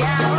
yeah.